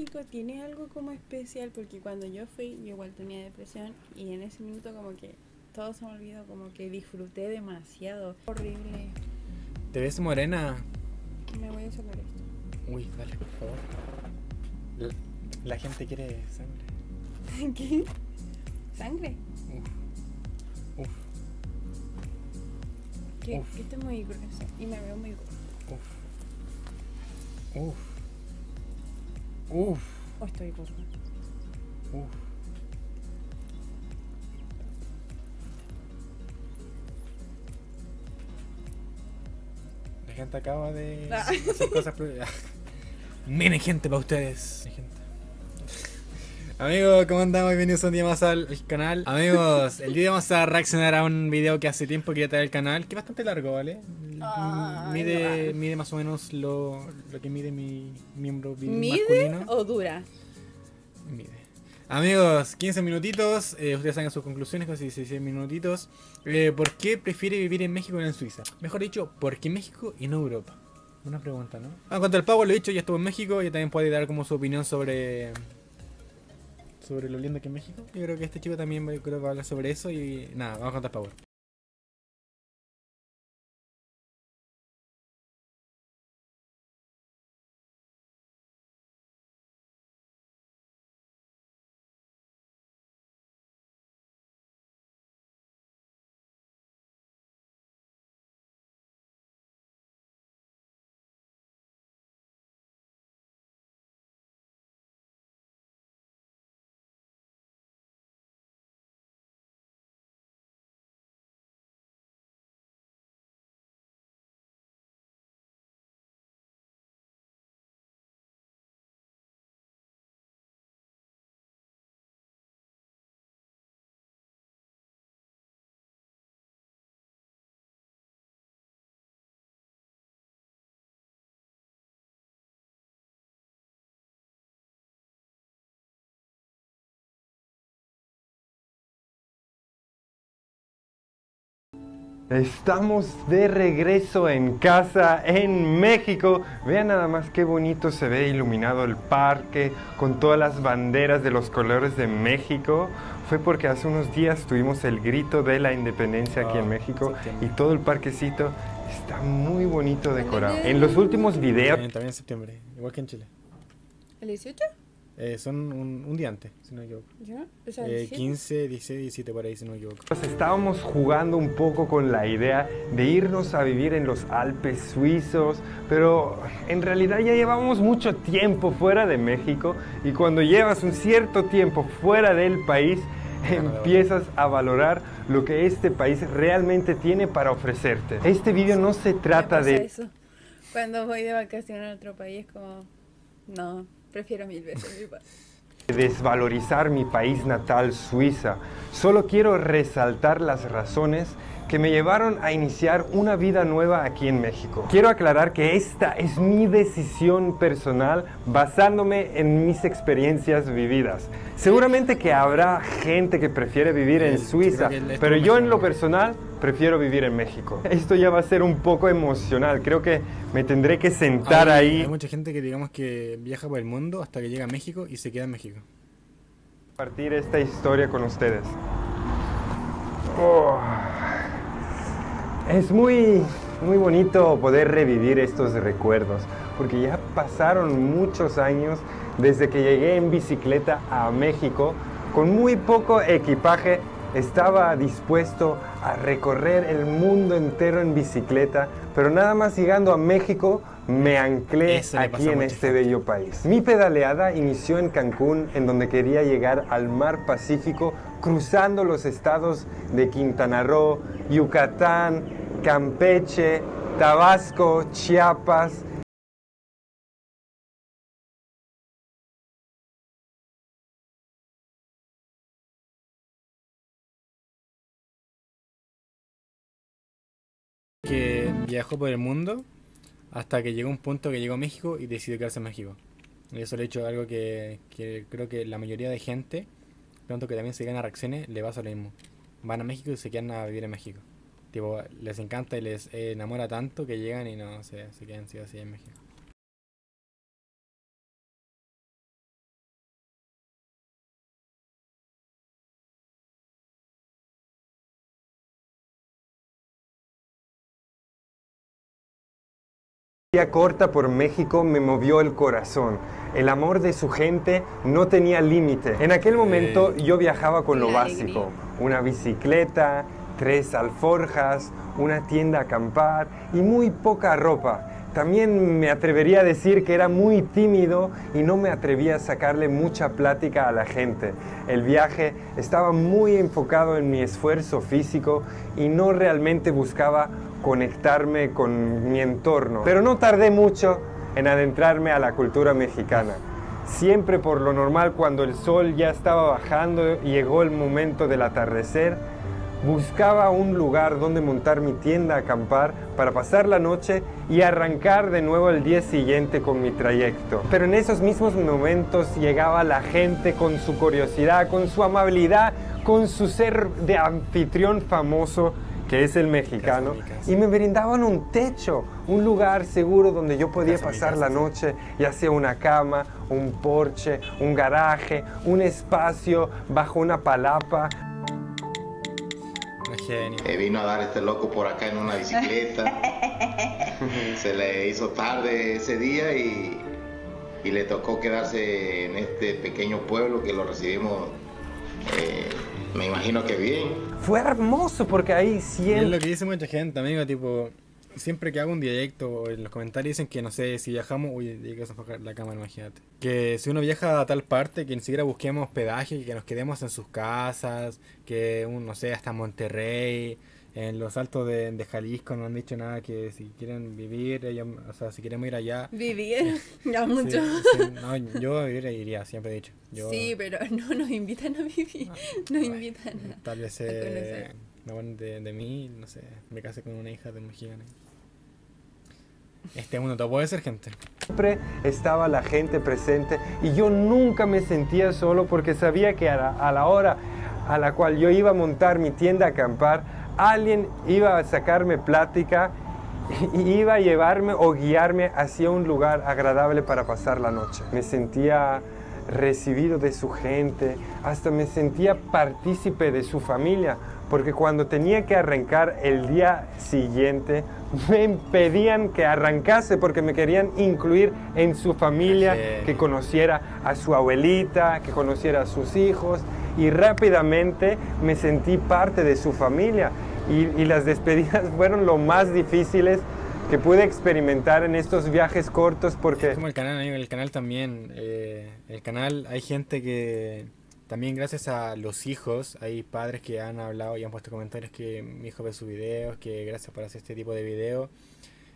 México tiene algo como especial, porque cuando yo fui, yo igual tenía depresión y en ese minuto como que todo se me olvidó, como que disfruté demasiado. Horrible. ¿Te ves morena? Me voy a sacar esto. Uy, dale, por favor. La gente quiere sangre. ¿Qué? ¿Sangre? Uf. Que esto es muy grueso y me veo muy gorda. Uf. O estoy gorda. La gente acaba de hacer cosas. Miren, gente, para ustedes. Amigos, ¿cómo andamos? Bienvenidos un día más al canal. Amigos, el día vamos a reaccionar a un video que hace tiempo quería traer al canal, que es bastante largo, ¿vale? Mide más o menos lo que mide mi miembro masculino. ¿Mide o dura? Mide. Amigos, 15 minutitos, ustedes hagan sus conclusiones, casi 16 minutitos. ¿Por qué prefiere vivir en México que en Suiza? Mejor dicho, ¿por qué México y no Europa? Una pregunta, ¿no? En cuanto al Pablo, lo he dicho, ya estuvo en México, ya también puede dar como su opinión sobre lo lindo que es México. Yo creo que este chico también va a hablar sobre eso y nada, vamos a contar Power. Estamos de regreso en casa en México. Vean nada más qué bonito se ve iluminado el parque con todas las banderas de los colores de México. Fue porque hace unos días tuvimos el grito de la independencia aquí en México y todo el parquecito está muy bonito decorado. En los últimos videos... También en septiembre, igual que en Chile. ¿El 18? Son un día antes, si no me equivoco. ¿Ya? O sea, 15, 16, 17 por ahí, si no me equivoco. Pues estábamos jugando un poco con la idea de irnos a vivir en los Alpes suizos, pero en realidad ya llevamos mucho tiempo fuera de México y cuando llevas un cierto tiempo fuera del país, empiezas a valorar lo que este país realmente tiene para ofrecerte. Este video no se trata de... eso. Cuando voy de vacaciones a otro país, como... no... prefiero mil veces mi país. Desvalorizar mi país natal, Suiza. Solo quiero resaltar las razones que me llevaron a iniciar una vida nueva aquí en México. Quiero aclarar que esta es mi decisión personal basándome en mis experiencias vividas. Seguramente que habrá gente que prefiere vivir en Suiza, pero yo en lo personal prefiero vivir en México. Esto ya va a ser un poco emocional, creo que me tendré que sentar ahí. Hay mucha gente que digamos que viaja por el mundo hasta que llega a México y se queda en México. Compartir esta historia con ustedes. Oh. Es muy bonito poder revivir estos recuerdos, porque ya pasaron muchos años desde que llegué en bicicleta a México. Con muy poco equipaje estaba dispuesto a recorrer el mundo entero en bicicleta, pero nada más llegando a México me anclé aquí en este bello país. Mi pedaleada inició en Cancún, en donde quería llegar al mar Pacífico, cruzando los estados de Quintana Roo, Yucatán, Campeche, Tabasco, Chiapas. Que viajó por el mundo hasta que llegó a un punto que llegó a México y decidió quedarse en México. Y eso le he hecho algo que creo que la mayoría de gente, tanto que también se quedan a reacciones, le pasa lo mismo. Van a México y se quedan a vivir en México. Tipo, les encanta y les enamora tanto que llegan y no se quedan así en México. La corta por México me movió el corazón. El amor de su gente no tenía límite. En aquel momento yo viajaba con lo básico. Una bicicleta, 3 alforjas, una tienda a acampar y muy poca ropa. También me atrevería a decir que era muy tímido y no me atrevía a sacarle mucha plática a la gente. El viaje estaba muy enfocado en mi esfuerzo físico y no realmente buscaba conectarme con mi entorno. Pero no tardé mucho en adentrarme a la cultura mexicana. Siempre por lo normal, cuando el sol ya estaba bajando y llegó el momento del atardecer, buscaba un lugar donde montar mi tienda, acampar, para pasar la noche y arrancar de nuevo el día siguiente con mi trayecto. Pero en esos mismos momentos llegaba la gente con su curiosidad, con su amabilidad, con su ser de anfitrión famoso, que es el mexicano, y me brindaban un techo, un lugar seguro donde yo podía pasar la noche, ya sea una cama, un porche, un garaje, un espacio bajo una palapa. Vino a dar este loco por acá en una bicicleta. Se le hizo tarde ese día y le tocó quedarse en este pequeño pueblo que lo recibimos, me imagino que bien. Fue hermoso porque ahí siempre... Es lo que dice mucha gente, amigo, tipo, siempre que hago un directo o en los comentarios dicen que, no sé, si viajamos... Uy, llegas a bajar la cámara, imagínate. Que si uno viaja a tal parte, que ni siquiera busquemos hospedaje, que nos quedemos en sus casas, que uno, no sé, hasta Monterrey, en los altos de Jalisco no han dicho nada, que si quieren vivir, o sea, si queremos ir allá... Vivir, ya mucho. Sí, no, yo vivir iría, siempre he dicho. Yo, sí, pero no nos invitan a vivir, nos invitan a tal vez de mí, no sé, me casé con una hija de un mexicano. Este mundo te puede ser gente. Siempre estaba la gente presente y yo nunca me sentía solo porque sabía que a la hora a la cual yo iba a montar mi tienda a acampar, alguien iba a sacarme plática y iba a llevarme o guiarme hacia un lugar agradable para pasar la noche. Me sentía recibido de su gente, hasta me sentía partícipe de su familia, porque cuando tenía que arrancar el día siguiente, me impedían que arrancase porque me querían incluir en su familia, que conociera a su abuelita, que conociera a sus hijos, y rápidamente me sentí parte de su familia. Y las despedidas fueron lo más difíciles que pude experimentar en estos viajes cortos porque... Es como el canal, amigo, el canal también. El canal, hay gente que... También gracias a los hijos, hay padres que han hablado y han puesto comentarios que mi hijo ve sus videos, que gracias por hacer este tipo de videos.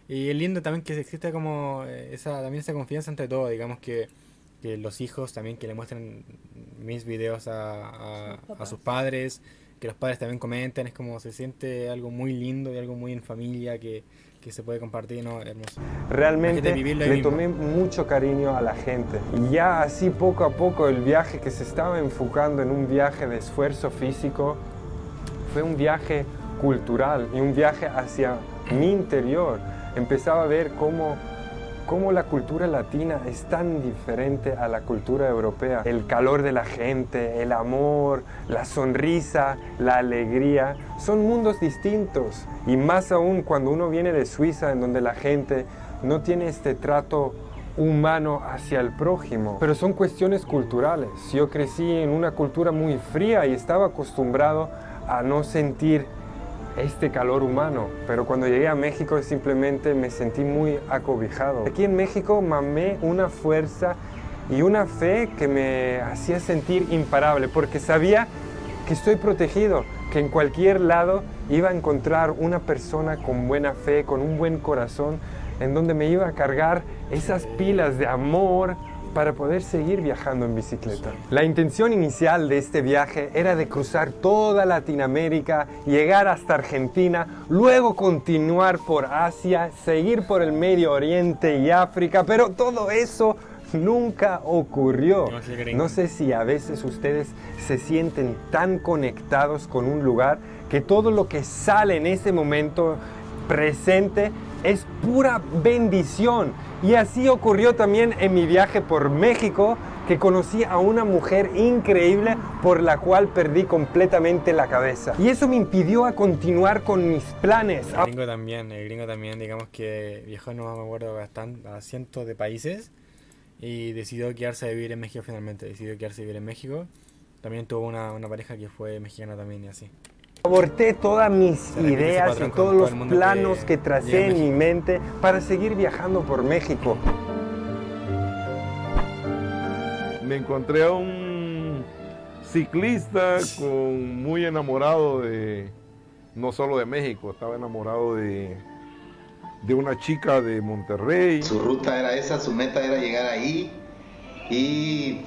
Y es lindo también que exista como esa confianza entre todos, digamos que los hijos también que le muestren mis videos a sus padres, que los padres también comenten, es como se siente algo muy lindo y algo muy en familia que se puede compartir, ¿no? Hermoso. Realmente le tomé mucho cariño a la gente. Y ya así poco a poco el viaje que se estaba enfocando en un viaje de esfuerzo físico fue un viaje cultural y un viaje hacia mi interior. Empezaba a ver cómo la cultura latina es tan diferente a la cultura europea. El calor de la gente, el amor, la sonrisa, la alegría, son mundos distintos. Y más aún cuando uno viene de Suiza, en donde la gente no tiene este trato humano hacia el prójimo. Pero son cuestiones culturales. Yo crecí en una cultura muy fría y estaba acostumbrado a no sentir este calor humano, pero cuando llegué a México simplemente me sentí muy acobijado. Aquí en México mamé una fuerza y una fe que me hacía sentir imparable, porque sabía que estoy protegido, que en cualquier lado iba a encontrar una persona con buena fe, con un buen corazón, en donde me iba a cargar esas pilas de amor para poder seguir viajando en bicicleta. La intención inicial de este viaje era de cruzar toda Latinoamérica, llegar hasta Argentina, luego continuar por Asia, seguir por el Medio Oriente y África, pero todo eso nunca ocurrió. No sé si a veces ustedes se sienten tan conectados con un lugar que todo lo que sale en ese momento presente es pura bendición. Y así ocurrió también en mi viaje por México, que conocí a una mujer increíble por la cual perdí completamente la cabeza. Y eso me impidió a continuar con mis planes. El gringo también, digamos que viajó, no me acuerdo, bastante, a cientos de países, y decidió quedarse a vivir en México finalmente. Decidió quedarse a vivir en México. También tuvo una pareja que fue mexicana también y así. Aborté todas mis ideas y todos los planos que tracé en mi mente para seguir viajando por México. Me encontré a un ciclista muy enamorado de, no solo de México, estaba enamorado de una chica de Monterrey. Su ruta era esa, su meta era llegar ahí y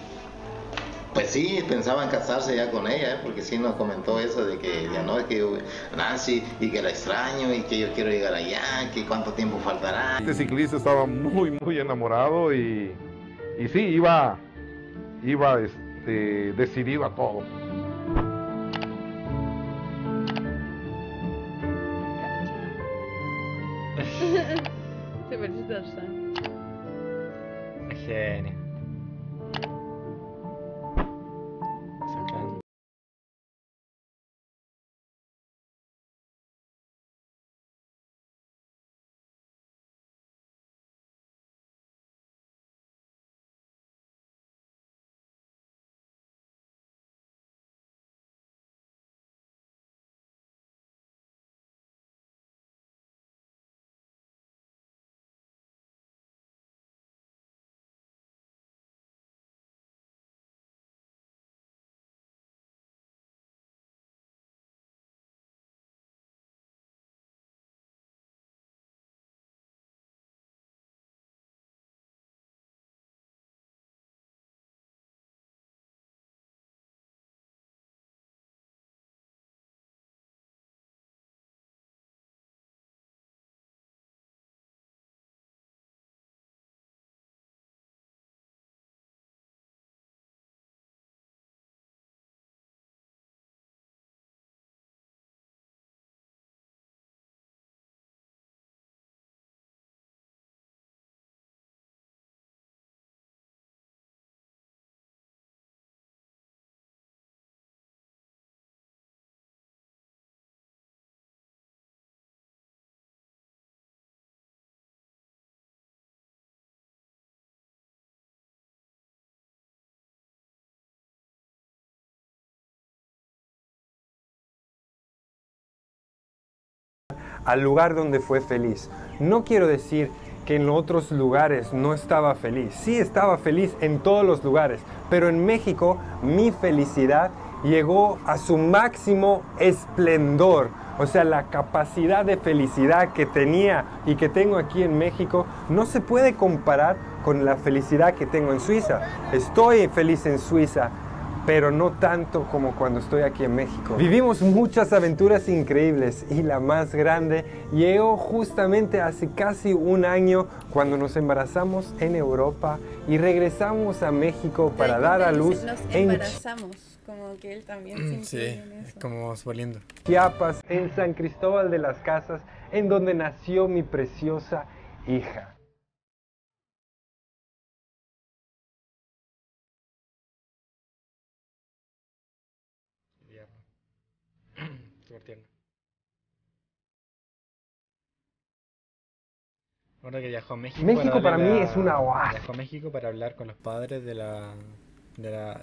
pues sí, pensaban casarse ya con ella, porque sí nos comentó eso de que ya no, es que yo nací y que la extraño y que yo quiero llegar allá, que cuánto tiempo faltará. Este ciclista estaba muy enamorado y sí, iba decidido a todo. Super chistoso. Genio. Al lugar donde fue feliz. No quiero decir que en otros lugares no estaba feliz. Sí estaba feliz en todos los lugares, pero en México mi felicidad llegó a su máximo esplendor. O sea, la capacidad de felicidad que tenía y que tengo aquí en México no se puede comparar con la felicidad que tengo en Suiza. Estoy feliz en Suiza, pero no tanto como cuando estoy aquí en México. Vivimos muchas aventuras increíbles y la más grande llegó justamente hace casi un año cuando nos embarazamos en Europa y regresamos a México para dar a luz. Nos embarazamos, como que él también. Sí, es como súper lindo. Chiapas, en San Cristóbal de las Casas, en donde nació mi preciosa hija. Ahora que viajó a México, México para mí es una oasis. Viajó a México para hablar con los padres de la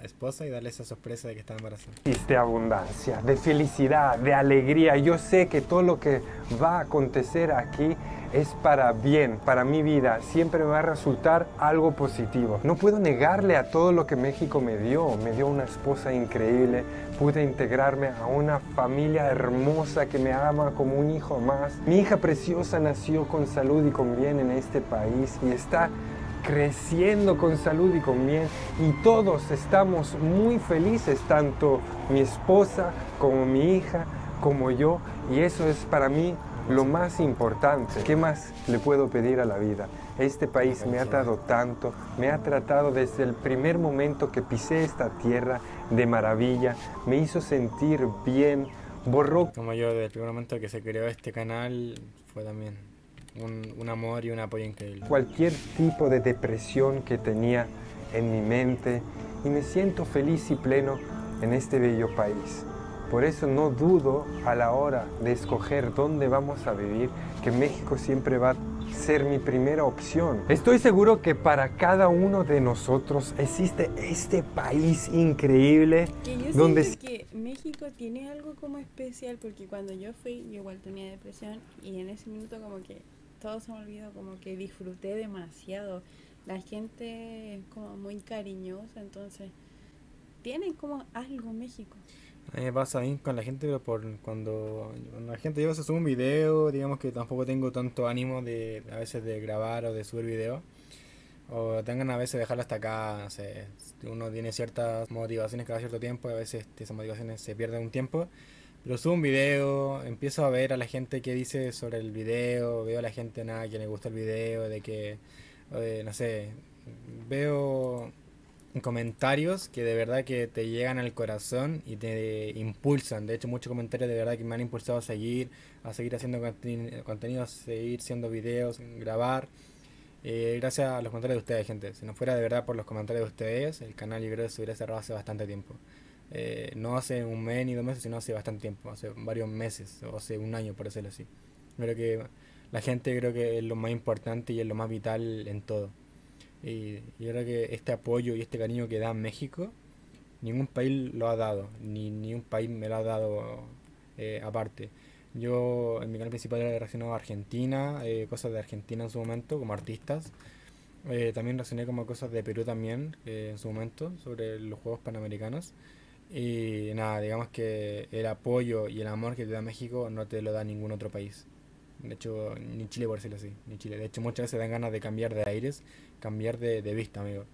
esposa y darle esa sorpresa de que está embarazada. De abundancia, de felicidad, de alegría. Yo sé que todo lo que va a acontecer aquí es para bien, para mi vida. Siempre me va a resultar algo positivo. No puedo negarle a todo lo que México me dio. Me dio una esposa increíble. Pude integrarme a una familia hermosa que me ama como un hijo más. Mi hija preciosa nació con salud y con bien en este país y está creciendo con salud y con bien, y todos estamos muy felices, tanto mi esposa como mi hija como yo, y eso es para mí lo más importante. ¿Qué más le puedo pedir a la vida? Este país me ha dado tanto, me ha tratado desde el primer momento que pisé esta tierra de maravilla, me hizo sentir bien, borró... Como yo desde el primer momento que se creó este canal fue también... Un amor y un apoyo increíble. Cualquier tipo de depresión que tenía en mi mente y me siento feliz y pleno en este bello país. Por eso no dudo a la hora de escoger dónde vamos a vivir, que México siempre va a ser mi primera opción. Estoy seguro que para cada uno de nosotros existe este país increíble. Que yo donde siento que México tiene algo como especial, porque cuando yo fui, yo igual tenía depresión y en ese minuto como que todo se me olvidó, como que disfruté demasiado. La gente es como muy cariñosa, entonces tienen como algo México. A mí me pasa bien con la gente, pero cuando la gente lleva a subir un video, digamos que tampoco tengo tanto ánimo de a veces de grabar o de subir video, o tengan a veces dejarlo hasta acá, no sé, uno tiene ciertas motivaciones cada cierto tiempo, a veces esas motivaciones se pierden un tiempo, pero subo un video, empiezo a ver a la gente que dice sobre el video, veo a la gente nada que le gusta el video, de que, no sé, veo comentarios que de verdad que te llegan al corazón y te impulsan. De hecho, muchos comentarios de verdad que me han impulsado a seguir haciendo contenido, a seguir haciendo videos, grabar. Gracias a los comentarios de ustedes, gente. Si no fuera de verdad por los comentarios de ustedes, el canal yo creo que se hubiera cerrado hace bastante tiempo. No hace un mes ni 2 meses, sino hace bastante tiempo, hace varios meses o hace un año, por decirlo así. Creo que la gente creo que es lo más importante y es lo más vital en todo. Y yo creo que este apoyo y este cariño que da México, ningún país lo ha dado, ni un país me lo ha dado aparte. Yo en mi canal principal reaccioné a Argentina, cosas de Argentina en su momento, como artistas. También reaccioné como cosas de Perú también, en su momento, sobre los Juegos Panamericanos. Y nada, digamos que el apoyo y el amor que te da México no te lo da ningún otro país. De hecho, ni Chile, por decirlo así, ni Chile. De hecho, muchas veces dan ganas de cambiar de aires, cambiar de vista, amigo.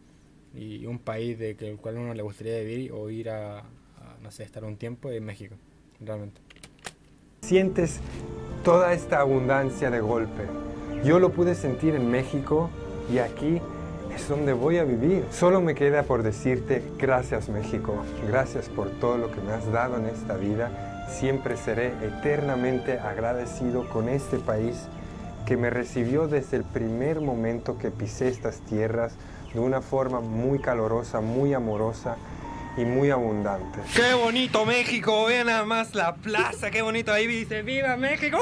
Y un país del cual uno le gustaría vivir o ir a no sé, estar un tiempo en México, realmente. Sientes toda esta abundancia de golpe. Yo lo pude sentir en México y aquí es donde voy a vivir. Solo me queda por decirte gracias, México. Gracias por todo lo que me has dado en esta vida. Siempre seré eternamente agradecido con este país que me recibió desde el primer momento que pisé estas tierras de una forma muy calorosa, muy amorosa y muy abundante. ¡Qué bonito México! Vean nada más la plaza, qué bonito. Ahí dice ¡Viva México!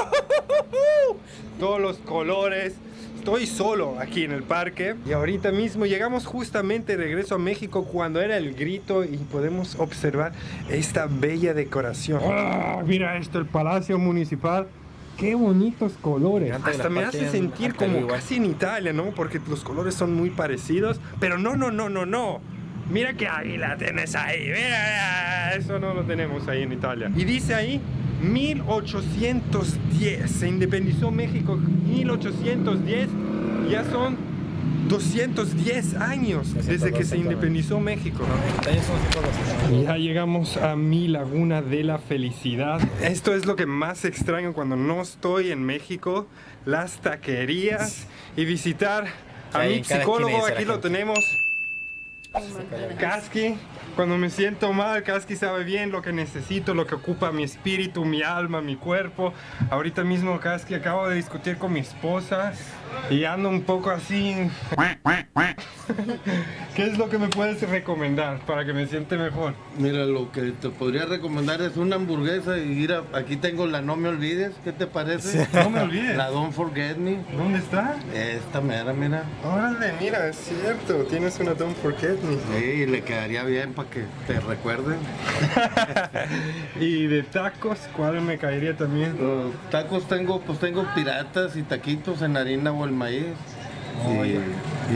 Todos los colores. Estoy solo aquí en el parque y ahorita mismo llegamos justamente de regreso a México cuando era el grito y podemos observar esta bella decoración. ¡Oh, mira esto, el Palacio Municipal! ¡Qué bonitos colores! Hasta me hace sentir como casi en Italia, ¿no? Porque los colores son muy parecidos, pero no. Mira qué águila tienes ahí, mira, eso no lo tenemos ahí en Italia. Y dice ahí 1810, se independizó México 1810, ya son 210 años desde que se independizó México. Ya llegamos a mi laguna de la felicidad. Esto es lo que más extraño cuando no estoy en México, las taquerías y visitar a mi psicólogo, aquí lo tenemos. Casqui, cuando me siento mal, Casqui sabe bien lo que necesito, lo que ocupa mi espíritu, mi alma, mi cuerpo. Ahorita mismo, Casqui, acabo de discutir con mi esposa y ando un poco así. ¿Qué es lo que me puedes recomendar para que me siente mejor? Mira, lo que te podría recomendar es una hamburguesa y ir a... Aquí tengo la No Me Olvides, ¿qué te parece? Sí. No me olvides. La Don't Forget Me. ¿Dónde está? Esta mera, mira. Órale, mira, es cierto, tienes una Don't Forget Me. Sí, le quedaría bien para que te recuerden. ¿Y de tacos cuál me caería también? Los tacos tengo piratas y taquitos en harina o el maíz. Oh, sí.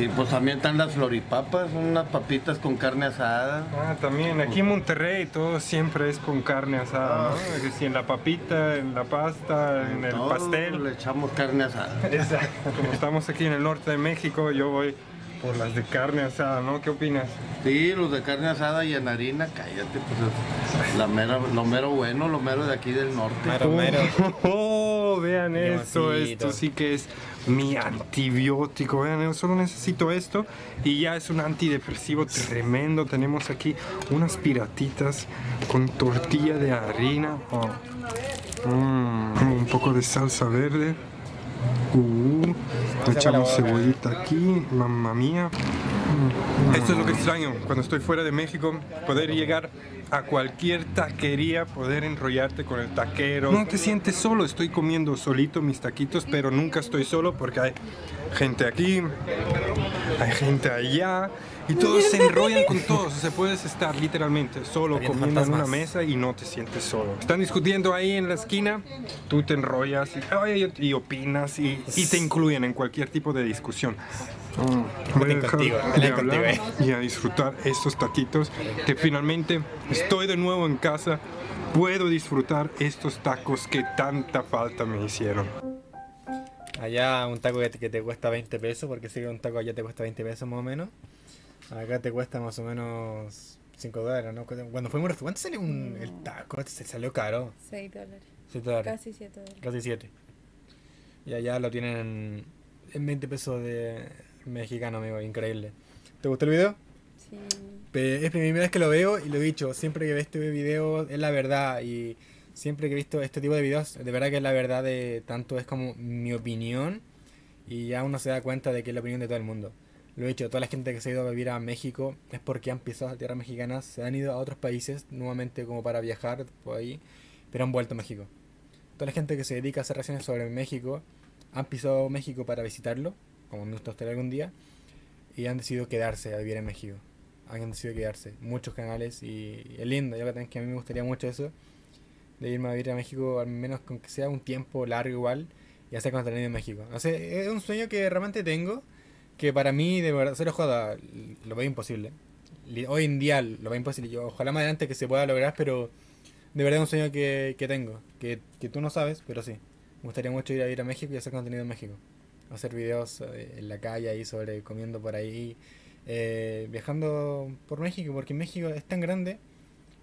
Y pues también están las floripapas, unas papitas con carne asada. Ah, también, aquí en Monterrey todo siempre es con carne asada, ¿no? Es decir, en la papita, en la pasta, en el pastel. Le echamos carne asada. Exacto. Como estamos aquí en el norte de México, yo voy por las de carne asada, ¿no? ¿Qué opinas? Sí, los de carne asada y en harina, cállate, pues es lo mero bueno, lo mero de aquí del norte. Mero. Oh, vean esto, esto sí que es mi antibiótico, vean, yo solo necesito esto y ya es un antidepresivo tremendo. Tenemos aquí unas piratitas con tortilla de harina, un poco de salsa verde, echamos cebollita aquí, mamma mía. Esto es lo que extraño cuando estoy fuera de México, poder llegar a cualquier taquería, poder enrollarte con el taquero. No te sientes solo, estoy comiendo solito mis taquitos, pero nunca estoy solo porque hay gente aquí, hay gente allá y todos se enrollan con todos. O sea, puedes estar literalmente solo comiendo en una mesa y no te sientes solo. Están discutiendo ahí en la esquina, tú te enrollas y opinas y te incluyen en cualquier tipo de discusión. Y a disfrutar estos taquitos, que finalmente estoy de nuevo en casa, puedo disfrutar estos tacos que tanta falta me hicieron. Allá un taco que te cuesta 20 pesos, porque si un taco allá te cuesta 20 pesos más o menos, acá te cuesta más o menos $5, ¿no? Cuando fuimos, ¿cuánto salió el taco? Se salió caro. $6. Casi $7. Casi 7. Y allá lo tienen en 20 pesos de mexicano, amigo, increíble. ¿Te gustó el video? Sí. Es la primera vez que lo veo y lo he dicho, siempre que veo este video es la verdad, y siempre que he visto este tipo de videos, de verdad que es la verdad, de tanto es como mi opinión, y ya uno se da cuenta de que es la opinión de todo el mundo. Lo he dicho, toda la gente que se ha ido a vivir a México es porque han pisado las tierras mexicanas, se han ido a otros países nuevamente como para viajar por ahí, pero han vuelto a México. Toda la gente que se dedica a hacer reseñas sobre México, han pisado México para visitarlo, como me gusta estar algún día, y han decidido quedarse a vivir en México. Han decidido quedarse, muchos canales, y es lindo. Yo también, que a mí me gustaría mucho eso, de irme a vivir a México, al menos con que sea un tiempo largo igual, y hacer contenido en México. O sea, es un sueño que realmente tengo, que para mí, de verdad, se lo joda, lo veo imposible. Hoy en día lo veo imposible. Yo, ojalá más adelante que se pueda lograr, pero de verdad es un sueño que tengo, que tú no sabes, pero sí. Me gustaría mucho ir a vivir a México y hacer contenido en México. Hacer videos en la calle ahí sobre comiendo por ahí, viajando por México, porque México es tan grande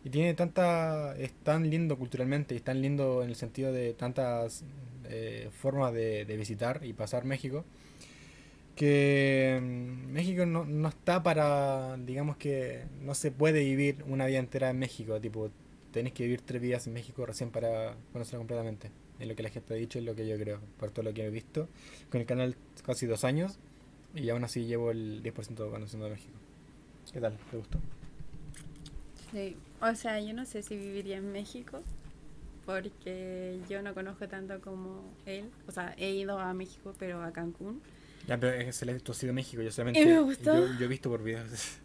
y tiene tanta, es tan lindo culturalmente y es tan lindo en el sentido de tantas formas de visitar y pasar México, que México no está para, digamos que no se puede vivir una vida entera en México, tipo tenés que vivir 3 días en México recién para conocerlo completamente. Es lo que la gente ha dicho, es lo que yo creo, por todo lo que he visto. Con el canal casi 2 años y aún así llevo el 10% conociendo de México. ¿Qué tal? ¿Te gustó? Sí. O sea, yo no sé si viviría en México porque yo no conozco tanto como él. O sea, he ido a México, pero a Cancún. Ya, pero tú has ido a México, yo solamente... ¿Y me gustó? Yo he visto por videos.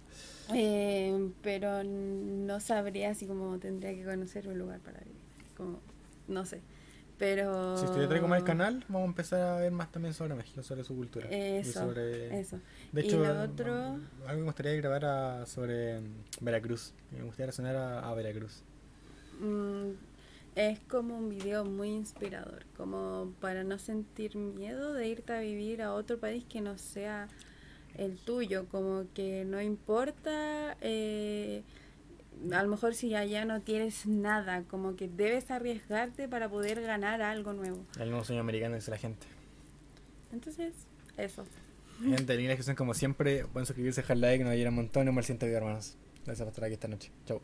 Pero no sabría si como tendría que conocer un lugar para vivir. Como, no sé. Pero... si te traigo más el canal, vamos a empezar a ver más también sobre México, sobre su cultura. Eso, eso. De hecho, ¿y lo otro? Algo que me gustaría grabar sobre Veracruz. Me gustaría reaccionar a Veracruz. Es como un video muy inspirador, como para no sentir miedo de irte a vivir a otro país que no sea el tuyo. Como que no importa... a lo mejor si allá no tienes nada, como que debes arriesgarte para poder ganar algo nuevo. El nuevo sueño americano, dice la gente. Entonces, eso. Gente, en la que son como siempre, pueden suscribirse, dejar like, nos ayudan un montón y un mal siento video, hermanos. Gracias por estar aquí esta noche. Chau.